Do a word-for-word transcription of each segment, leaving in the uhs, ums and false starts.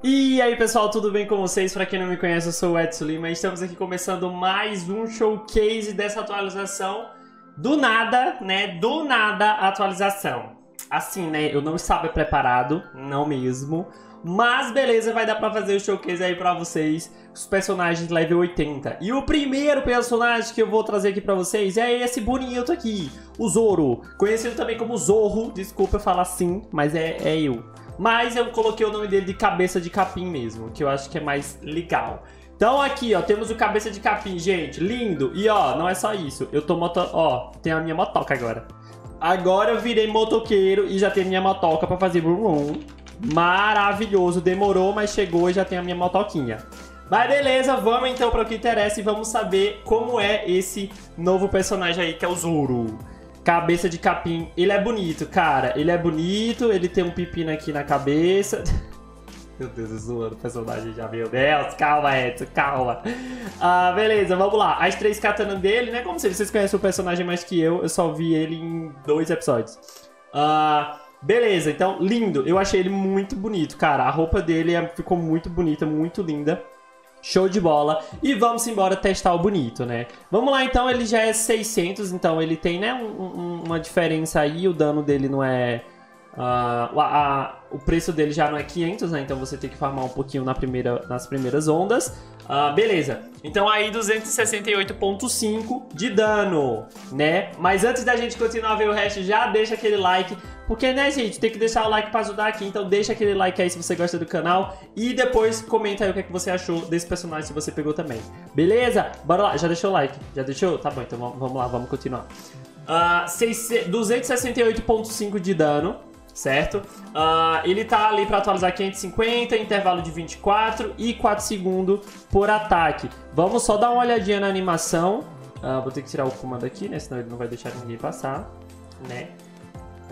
E aí pessoal, tudo bem com vocês? Pra quem não me conhece, eu sou o Edson Lima e estamos aqui começando mais um showcase dessa atualização. Do nada, né? Do nada a atualização. Assim, né? Eu não estava preparado, não mesmo. Mas beleza, vai dar pra fazer o showcase aí pra vocês, os personagens level oitenta. E o primeiro personagem que eu vou trazer aqui pra vocês é esse bonito aqui, o Zoro. Conhecido também como Zorro, desculpa eu falar assim, mas é, é eu. Mas eu coloquei o nome dele de Cabeça de Capim mesmo, que eu acho que é mais legal. Então aqui, ó, temos o Cabeça de Capim, gente, lindo. E ó, não é só isso, eu tô moto... ó, tem a minha motoca agora. Agora eu virei motoqueiro e já tenho a minha motoca pra fazer brum brum. Maravilhoso, demorou, mas chegou e já tem a minha motoquinha. Mas beleza, vamos então para o que interessa e vamos saber como é esse novo personagem aí, que é o Zoro. Cabeça de Capim, ele é bonito, cara. Ele é bonito, ele tem um pepino aqui na cabeça. Meu Deus, zoando o personagem já, meu Deus. Calma, Edson, calma. Ah, beleza, vamos lá. As três katanas dele, né? Como se vocês conhecem o personagem mais que eu, eu só vi ele em dois episódios. Ah, beleza, então, lindo. Eu achei ele muito bonito, cara. A roupa dele ficou muito bonita, muito linda. Show de bola. E vamos embora testar o bonito, né? Vamos lá, então. Ele já é seiscentos, então ele tem, né, um, um, uma diferença aí. O dano dele não é... Uh, a, a, o preço dele já não é quinhentos, né? Então você tem que farmar um pouquinho na primeira, nas primeiras ondas. Uh, beleza. Então aí duzentos e sessenta e oito ponto cinco de dano, né? Mas antes da gente continuar a ver o resto, já deixa aquele like. Porque, né, gente, tem que deixar o like pra ajudar aqui. Então deixa aquele like aí se você gosta do canal. E depois comenta aí o que, é que você achou desse personagem, se você pegou também. Beleza? Bora lá. Já deixou o like? Já deixou? Tá bom, então vamos lá, vamos continuar. Uh, duzentos e sessenta e oito ponto cinco de dano. Certo? Uh, ele tá ali para atualizar quinhentos e cinquenta, intervalo de vinte e quatro e quatro segundos por ataque. Vamos só dar uma olhadinha na animação. Uh, vou ter que tirar o Kuma daqui, né? Senão ele não vai deixar ninguém passar, né?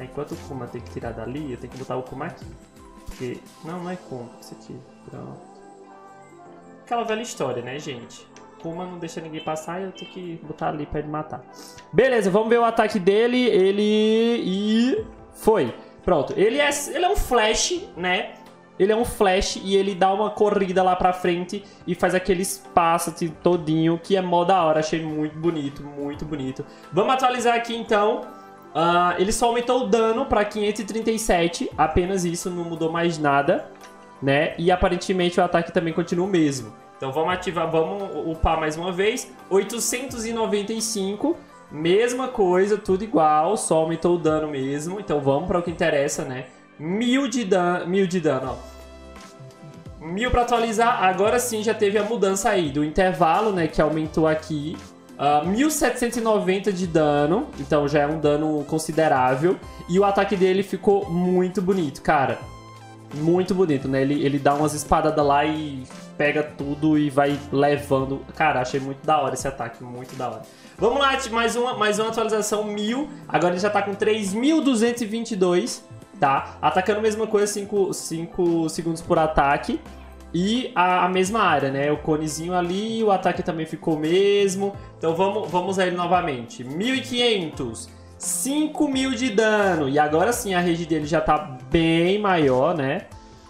Enquanto o Kuma tem que tirar dali, eu tenho que botar o Kuma aqui. Porque... não, não é Kuma. Isso aqui. Pronto. Aquela velha história, né, gente? Kuma não deixa ninguém passar e eu tenho que botar ali para ele matar. Beleza, vamos ver o ataque dele. Ele... e... foi! Pronto, ele é, ele é um flash, né? Ele é um flash e ele dá uma corrida lá pra frente e faz aquele espaço assim, todinho, que é mó da hora. Achei muito bonito, muito bonito. Vamos atualizar aqui, então. Uh, ele só aumentou o dano pra quinhentos e trinta e sete, apenas isso, não mudou mais nada, né? E aparentemente o ataque também continua o mesmo. Então vamos ativar, vamos upar mais uma vez. oitocentos e noventa e cinco... mesma coisa, tudo igual, só aumentou o dano mesmo. Então vamos para o que interessa, né? Mil de dano, mil de dano, ó. Mil para atualizar. Agora sim já teve a mudança aí do intervalo, né? Que aumentou aqui. Uh, mil setecentos e noventa de dano. Então já é um dano considerável. E o ataque dele ficou muito bonito, cara. Muito bonito, né? Ele, ele dá umas espadadas lá e pega tudo e vai levando. Cara, achei muito da hora esse ataque, muito da hora. Vamos lá, mais uma, mais uma atualização, mil. Agora ele já tá com três mil duzentos e vinte e dois, tá? Atacando a mesma coisa, cinco segundos por ataque. E a, a mesma área, né? O conezinho ali, o ataque também ficou o mesmo. Então vamos, vamos a ele novamente. mil e quinhentos, cinco mil de dano. E agora sim, a rede dele já tá bem maior, né?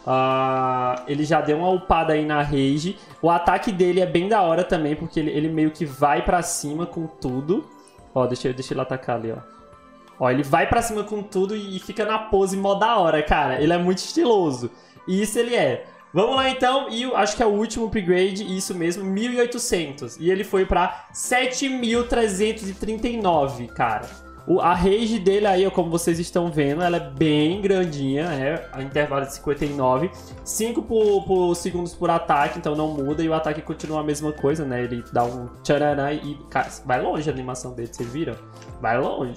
Uh, ele já deu uma upada aí na rage. O ataque dele é bem da hora também, porque ele, ele meio que vai pra cima com tudo. Ó, deixa, deixa ele atacar ali, ó. Ó, ele vai pra cima com tudo e, e fica na pose mó da hora, cara. Ele é muito estiloso. E isso ele é. Vamos lá, então. E eu acho que é o último upgrade, isso mesmo, mil e oitocentos. E ele foi pra sete mil trezentos e trinta e nove, cara. A rage dele aí, como vocês estão vendo, ela é bem grandinha, né? A intervalo de cinquenta e nove, cinco por, por segundos por ataque, então não muda. E o ataque continua a mesma coisa, né? Ele dá um tcharará e... cara, vai longe a animação dele, vocês viram? Vai longe.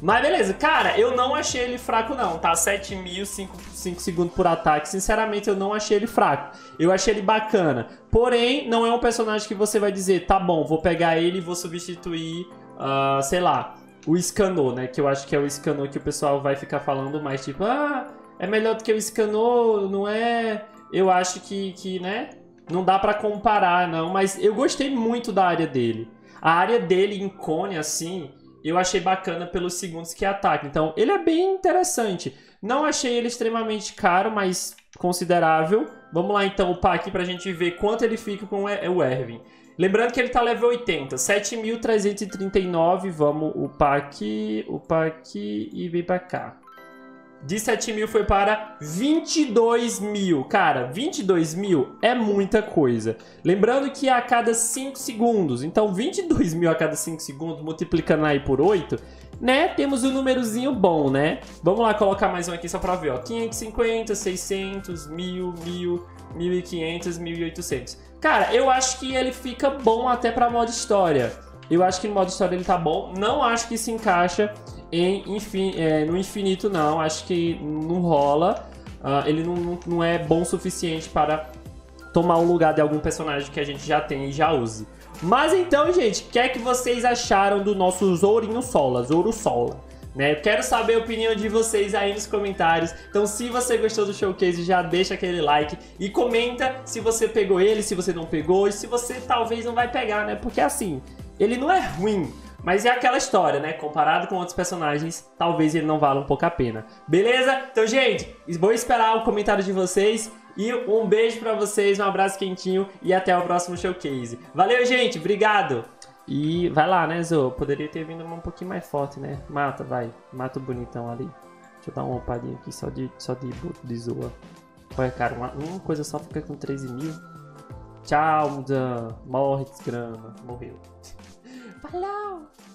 Mas beleza, cara, eu não achei ele fraco não, tá? sete mil, cinco segundos por ataque. Sinceramente, eu não achei ele fraco. Eu achei ele bacana. Porém, não é um personagem que você vai dizer, tá bom, vou pegar ele e vou substituir, uh, sei lá... o Scano, né? Que eu acho que é o Scano que o pessoal vai ficar falando mais, tipo, ah, é melhor do que o Scano, não é? Eu acho que, que né? Não dá pra comparar, não. Mas eu gostei muito da área dele. A área dele em cone, assim, eu achei bacana pelos segundos que ataca. Então, ele é bem interessante. Não achei ele extremamente caro, mas considerável. Vamos lá então upar aqui pra gente ver quanto ele fica com o Erwin. Lembrando que ele tá level oitenta, sete mil trezentos e trinta e nove, vamos upar aqui, upar aqui e vir pra cá. De sete mil foi para vinte e dois mil, cara, vinte e dois mil é muita coisa. Lembrando que é a cada cinco segundos, então vinte e dois mil a cada cinco segundos, multiplicando aí por oito, né, temos um númerozinho bom, né? Vamos lá colocar mais um aqui só pra ver, ó, quinhentos e cinquenta, seiscentos, mil, mil, mil e quinhentos, mil e oitocentos. Cara, eu acho que ele fica bom até pra modo história. Eu acho que no modo história ele tá bom. Não acho que se encaixa em, enfim, é, no infinito, não. Acho que não rola. Uh, ele não, não, não é bom o suficiente para tomar o lugar de algum personagem que a gente já tem e já use. Mas então, gente, o que é que vocês acharam do nosso Zorinho Sola, Zoro Sola? Né? Eu quero saber a opinião de vocês aí nos comentários. Então, se você gostou do showcase, já deixa aquele like e comenta se você pegou ele, se você não pegou e se você talvez não vai pegar, né? Porque assim, ele não é ruim, mas é aquela história, né? Comparado com outros personagens, talvez ele não valha um pouco a pena. Beleza? Então, gente, vou esperar o comentário de vocês e um beijo pra vocês, um abraço quentinho e até o próximo showcase. Valeu, gente! Obrigado! E vai lá, né, Zô? Poderia ter vindo um pouquinho mais forte, né? Mata, vai. Mata o bonitão ali. Deixa eu dar uma opadinha aqui só de, só de, de Zoa. Olha, cara, uma, uma coisa só fica com treze mil. Tchau, muda. Morre, desgrama. Morreu. Falou!